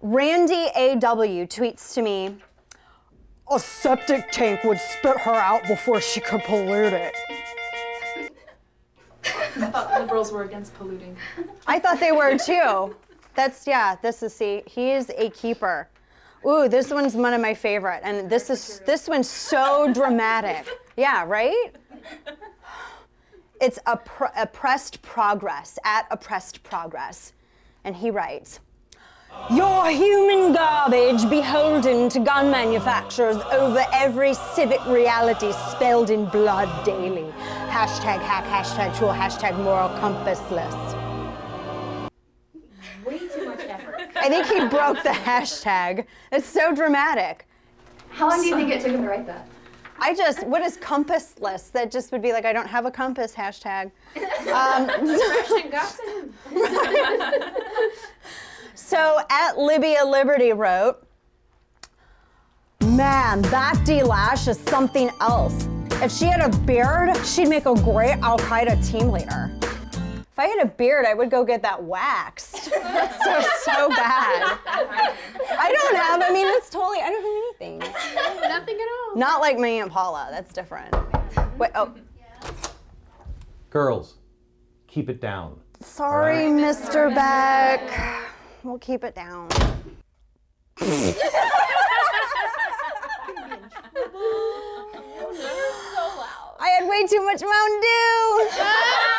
Randy A.W. tweets to me, "A septic tank would spit her out before she could pollute it." I thought liberals were against polluting. I thought they were too. That's, yeah, this is, see, he is a keeper. Ooh, this one's one of my favorite. And this one's so dramatic. Yeah, right? It's Oppressed Progress, at Oppressed Progress. And he writes, "You're human garbage beholden to gun manufacturers over every civic reality spelled in blood daily. Hashtag hack, hashtag tool, hashtag moral compassless." Way too much effort. I think he broke the hashtag. It's so dramatic. How long do you think it took him to write that? I just, what is compassless? That just would be like, I don't have a compass, hashtag. So at LibyaLiberty wrote, "Man, that D-Lash is something else. If she had a beard, she'd make a great Al-Qaeda team leader." If I had a beard, I would go get that waxed. That's so bad. I don't have, I mean, it's totally, I don't have anything. Nothing at all. Not like my Aunt Paula, that's different. Wait, oh. Girls, keep it down. Sorry, right. Mr. Beck. We'll keep it down. I had way too much Mountain Dew.